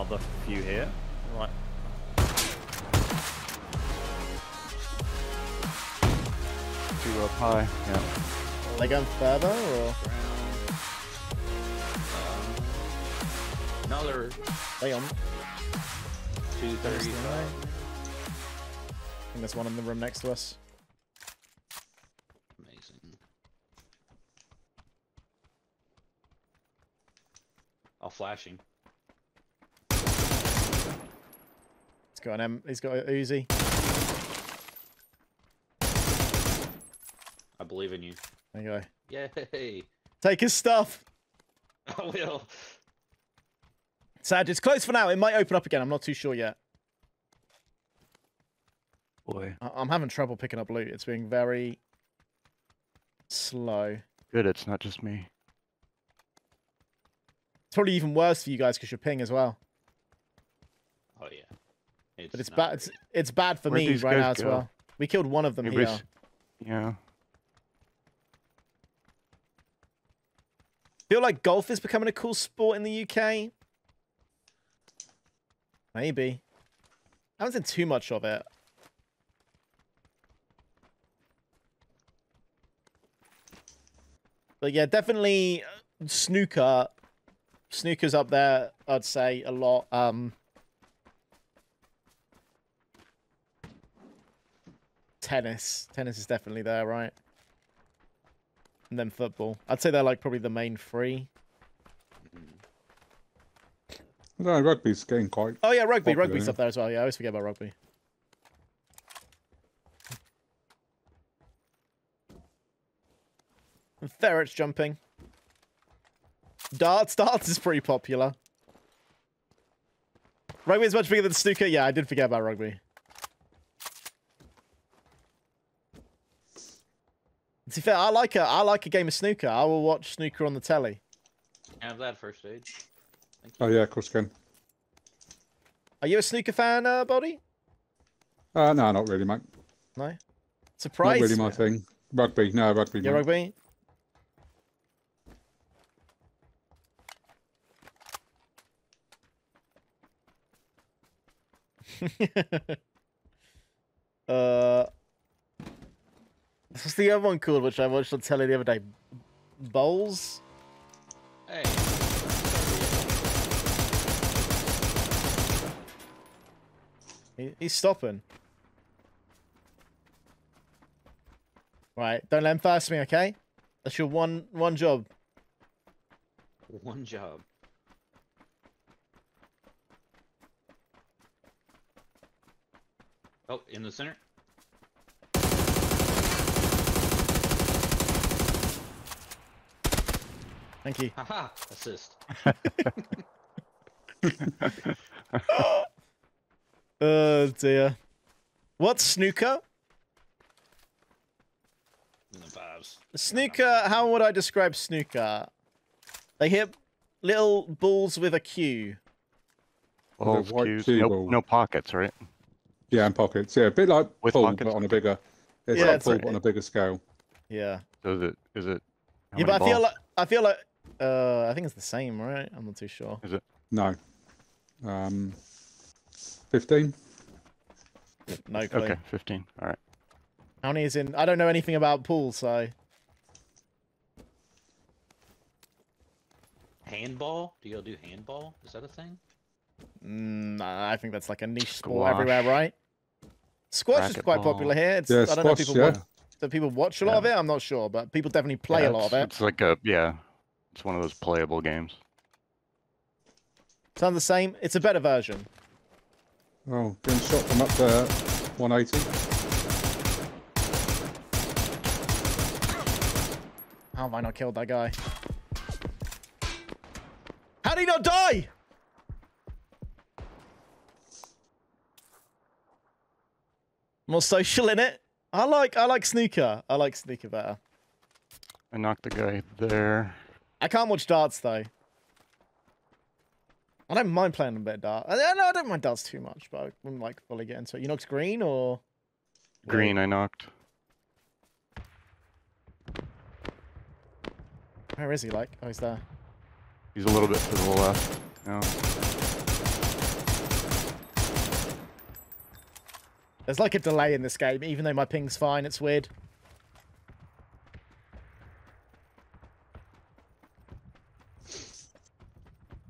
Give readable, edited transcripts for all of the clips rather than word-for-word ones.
another few here. Right. Two up high, yeah. Are they going further or? Another. They on. 239. I think there's one in the room next to us. Amazing. I'll flash him. He's got an M. He's got an Uzi. I believe in you. There you go. Yay! Take his stuff. I will. Sad, it's closed for now. It might open up again. I'm not too sure yet. Boy, I'm having trouble picking up loot. It's being very slow. Good, it's not just me. It's probably even worse for you guys because you're ping as well. Oh yeah, but it's bad. It's bad for me right now as well. We killed one of them here. Yeah. Feel like golf is becoming a cool sport in the UK. Maybe. I haven't seen too much of it. But yeah, definitely snooker. Snooker's up there, I'd say, a lot. Tennis. Tennis is definitely there, right? And then football. I'd say they're like probably the main three. No, rugby's getting quite. Oh yeah, rugby. Popular, rugby's up there as well. Yeah, I always forget about rugby. And ferrets jumping. Darts. Darts is pretty popular. Rugby is much bigger than snooker. Yeah, I did forget about rugby. To be fair, I like a game of snooker. I will watch snooker on the telly. Have that first aid. Oh yeah, of course you can. Are you a snooker fan, Bodhi? No, not really, mate. No? Surprise? Not really my thing. Rugby, no, rugby. Yeah, rugby? What's the other one called, which I watched on telly the other day? Bowls? Hey. He's stopping. Right, don't let him fast me, okay? That's your one job. One job. Oh, in the center. Thank you. Haha, assist. Oh dear. What's snooker? The vibes. Snooker, how would I describe snooker? They hit little balls with a cue. Oh, no pockets, right? Yeah, and pockets. Yeah, a bit like pool, but on a bigger. It's like pool, but on a bigger scale. Yeah. So is it? Yeah, but I feel like. I think it's the same, right? I'm not too sure. Is it? No. 15? No clue. Okay, 15. All right. How many is in? I don't know anything about pool, so. Handball? Do y'all do handball? Is that a thing? Nah, I think that's like a niche sport everywhere, right? Squash Racket is quite popular here. It's, yeah, I don't know if people watch a lot of it. I'm not sure, but people definitely play a lot of it. It's like a it's one of those playable games. Sounds the same. It's a better version. Oh, being shot from up there, 180. How have I not killed that guy? How did he not die? More social in it. I like snooker. I like snooker better. I knocked the guy there. I can't watch darts though. I don't mind playing a bit of darts. I don't mind darts too much, but I wouldn't like fully get into it. You knocked green or? Green, I knocked. Where is he? Like, oh, he's there. He's a little bit to the left. No. There's like a delay in this game, even though my ping's fine, it's weird.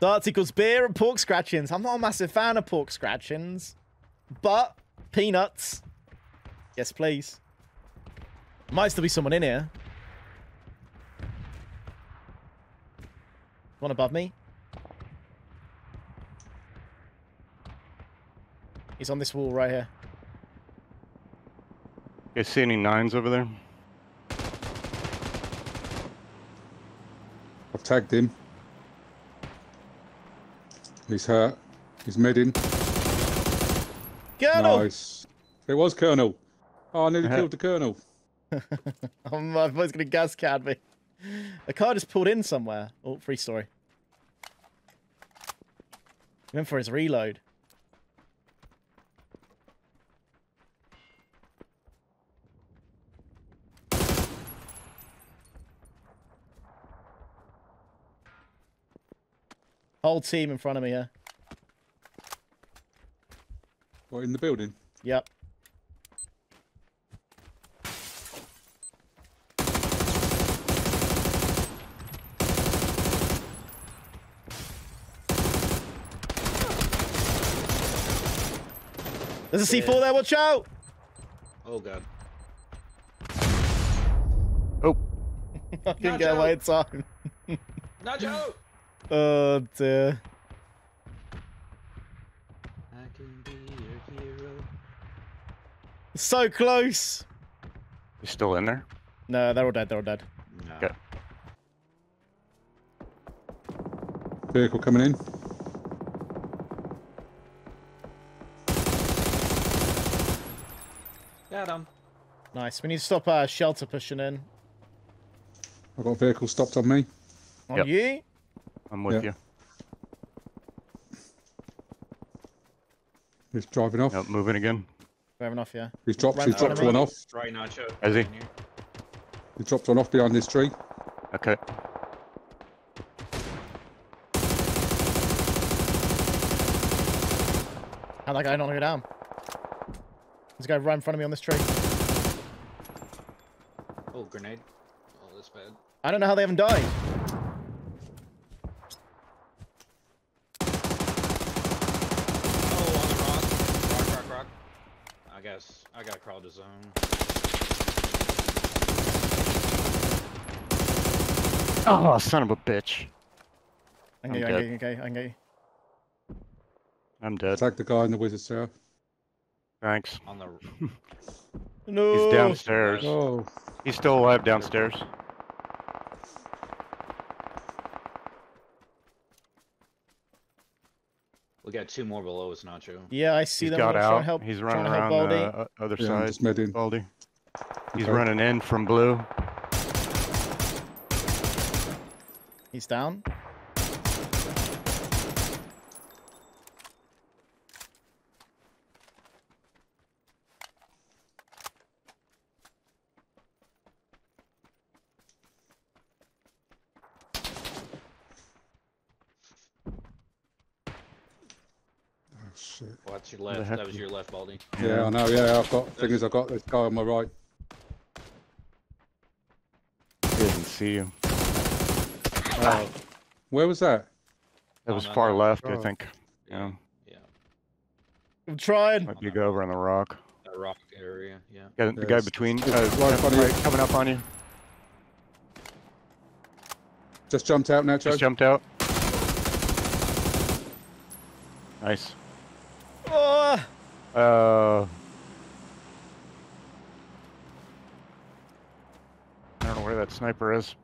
Darts equals beer and pork scratchings. I'm not a massive fan of pork scratchings, but peanuts. Yes, please. Might still be someone in here. One above me. He's on this wall right here. You guys see any nines over there? I've tagged him. He's hurt. He's midding. Colonel! Nice. It was Colonel. Oh, I nearly killed the Colonel. My boy's gonna gas card me. A car just pulled in somewhere. Oh, free story. He went for his reload. Whole team in front of me here. What, in the building? Yep. There's a C4 there, watch out! Oh, God. Oh. I didn't get away in time. Nacho! Oh dear. I can be your hero. So close. You still in there? No, they're all dead. They're all dead. No. Okay. Vehicle coming in. Got him. Nice. We need to stop our shelter pushing in. I've got a vehicle stopped on me. On you? I'm with you. He's driving off. Nope, moving again. Driving off, yeah. He's dropped one off. Right, Nacho. Has he? He dropped one off behind this tree. Okay. How'd that guy not go down? There's a guy right in front of me on this tree. Oh, grenade. Oh, that's bad. I don't know how they haven't died. I gotta crawl to zone. Oh, son of a bitch. I can get you. I'm dead. Attack the guy in the wizard, sir. Thanks. On the... No! He's downstairs. No. He's still alive downstairs. We got two more below us, Nacho. Yeah, I see them. He's got out. Help, he's running around the other side. Baldy. He's running in from blue. He's down. Your left. That was your left, Baldy. Yeah, I know. Yeah, I've got. Thing is, I've got this guy on my right. Didn't see you. Ah. Where was that? That was far left, I think. Yeah. Yeah. I'm trying. Might be over on the rock. That rock area. Yeah. Got the guy between. Right, coming up on you. Just jumped out, Nacho. Just jumped out. Nice. I don't know where that sniper is.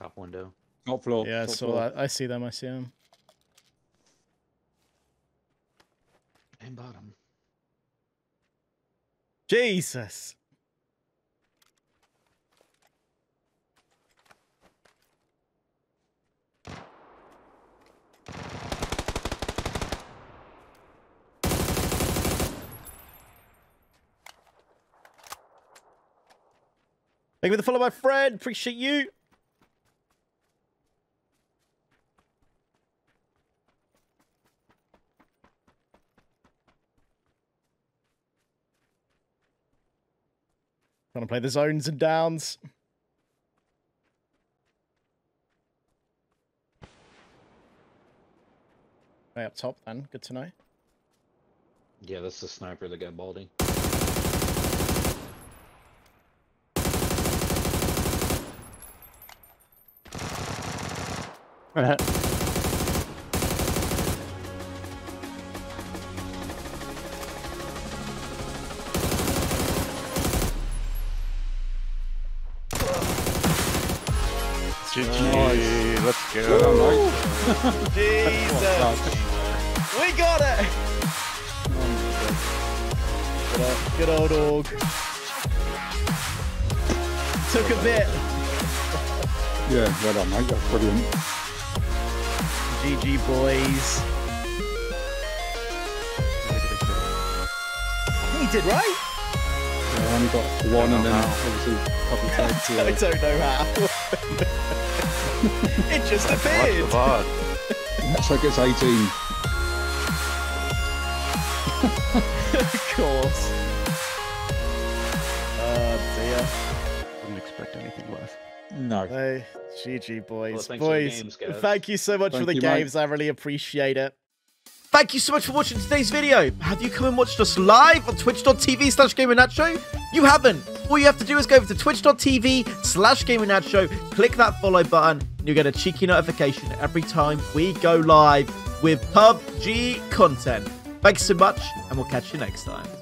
Top window. Top floor. Yeah, so I see them. I see them. And bottom. Jesus. Thank you for the follow, my friend. Appreciate you. Trying to play the zones and downs. Way up top, then. Good to know. Yeah, that's the sniper that got Baldy. GG, let's go. Jesus. We got it! Good old org. Took a bit. Yeah, right on, I got brilliant. GG, boys. He did, right? Yeah, I only got one and then obviously a couple of times. I don't know how. It just appeared. Looks like it's 18. Of course. Dear. Didn't expect anything less. No. Hey, GG, boys. Well, boys, games, thank you so much for the games, mate. I really appreciate it. Thank you so much for watching today's video. Have you come and watched us live on twitch.tv/GamingNacho? You haven't. All you have to do is go over to twitch.tv/GamingNacho, click that follow button, and you'll get a cheeky notification every time we go live with PUBG content. Thanks so much, and we'll catch you next time.